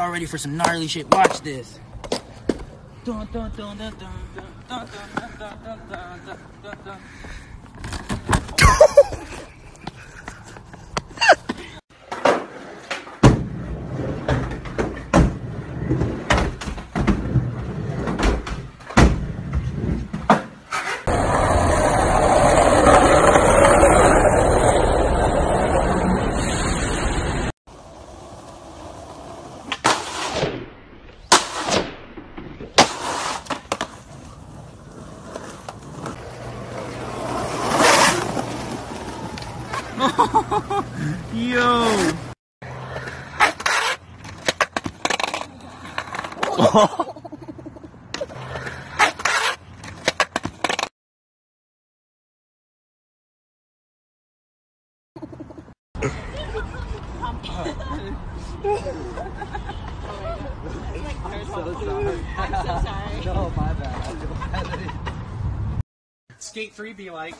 Y'all ready for some gnarly shit? Watch this. Yo. I'm so sorry. No, my bad. Skate free, be like.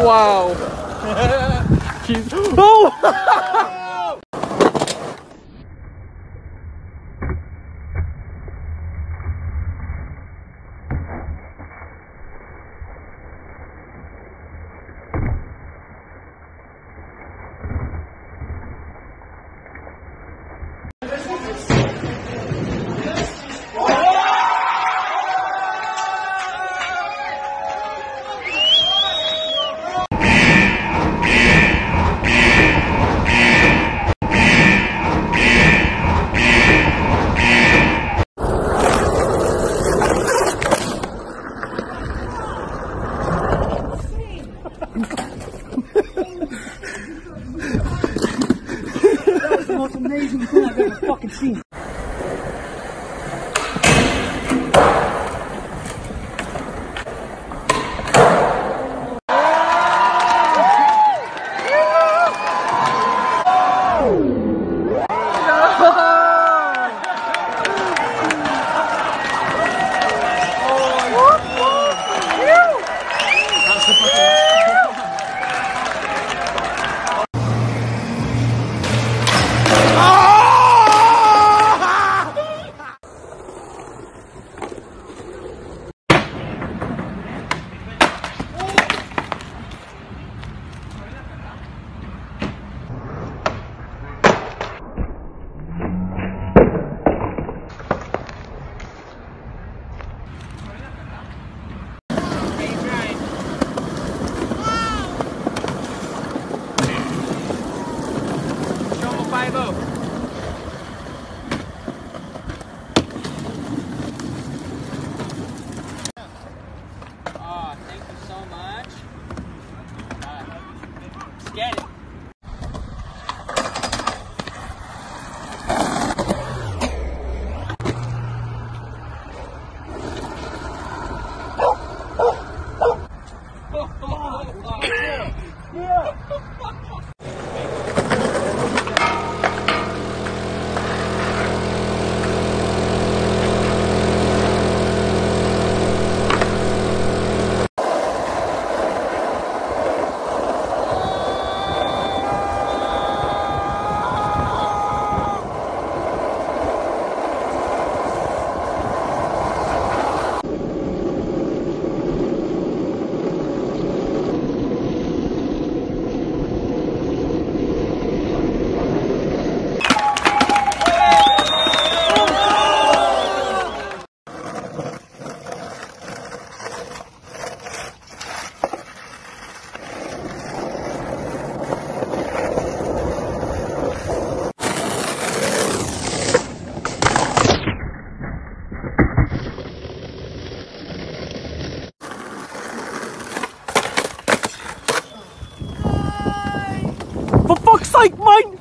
Wow. Oh! Yeah. like mine.